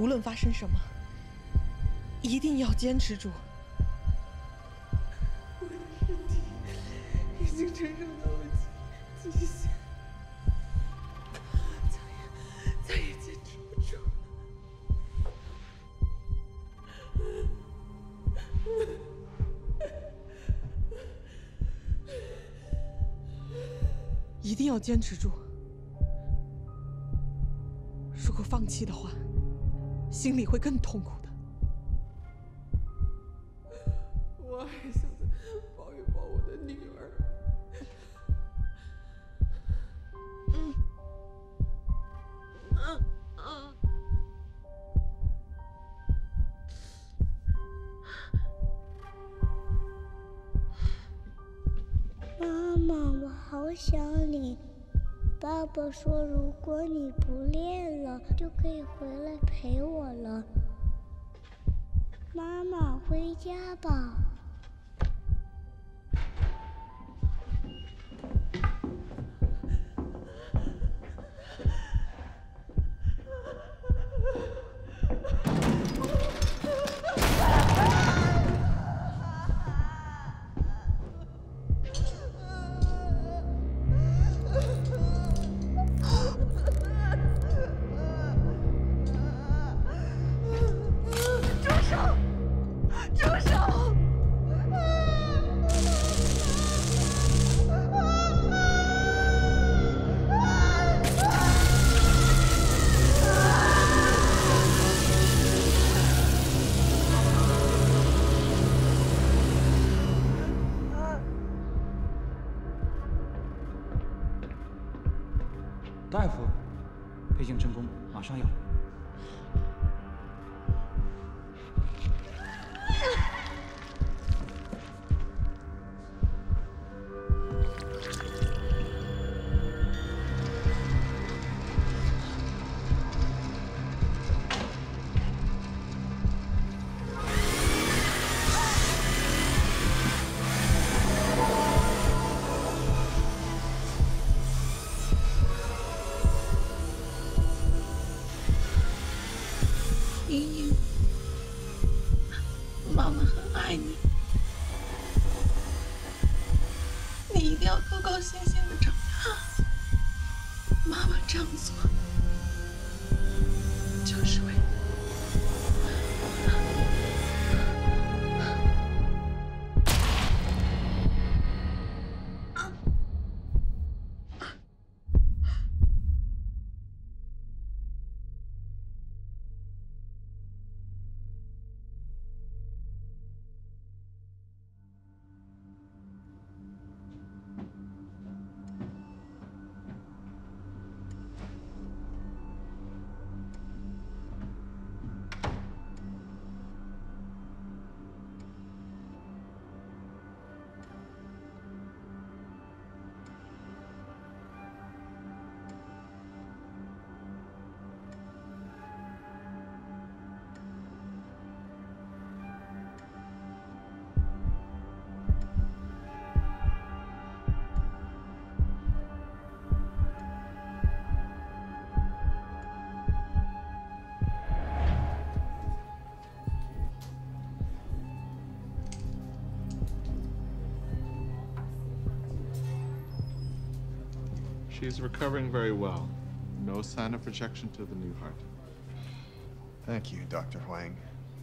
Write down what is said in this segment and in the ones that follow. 无论发生什么，一定要坚持住。我的身体已经承受到我极限，再也坚持不住了。 一定要坚持住。如果放弃的话，心里会更痛苦的。我还想再抱一抱我的女儿。妈妈，我好想你。爸爸说，如果你不练了，就可以回来陪我了。妈妈，回家吧。大夫，配镜成功，马上要。She's recovering very well. No sign of rejection to the new heart. Thank you, Dr. Huang.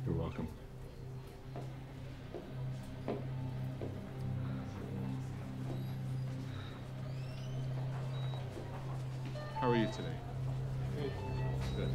You're welcome. How are you today? Good. Good.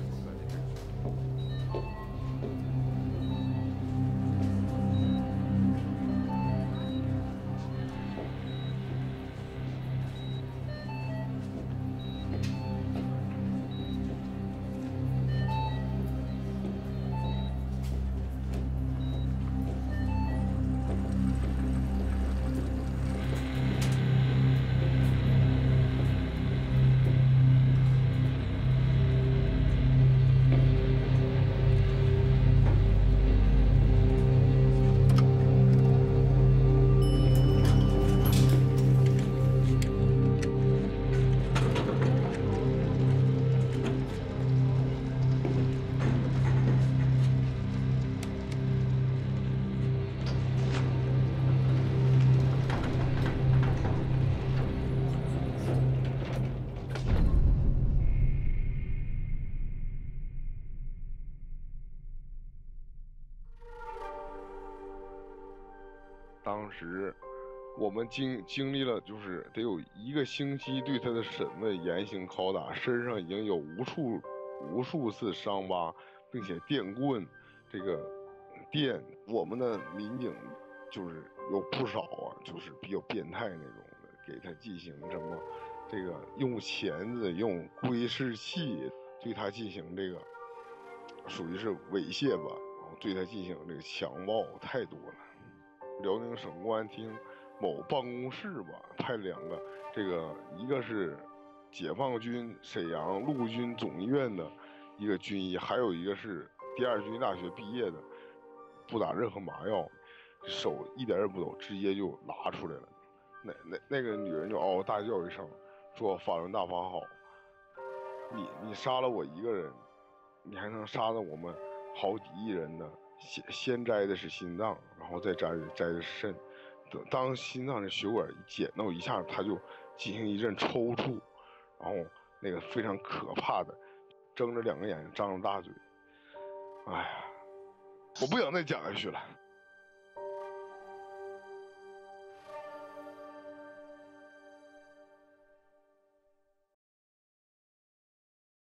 时，我们经历了就是得有一个星期对他的审问、严刑拷打，身上已经有无数次伤疤，并且电棍这个电，我们的民警就是有不少啊，就是比较变态那种的，给他进行什么这个用钳子、用龟式器对他进行这个属于是猥亵吧，然后对他进行这个强暴太多了。辽宁省公安厅某办公室吧，派两个，这个一个是解放军沈阳陆军总医院的一个军医，还有一个是第二军大学毕业的，不打任何麻药，手一点也不抖，直接就拉出来了。那个女人就嗷嗷大叫一声，说法轮大法好，你杀了我一个人，你还能杀了我们好几亿人呢。先摘的是心脏，然后再摘的是肾。当心脏的血管一剪到一下，它就进行一阵抽搐，然后那个非常可怕的，睁着两个眼睛，张着大嘴。哎呀，我不想再讲下去了。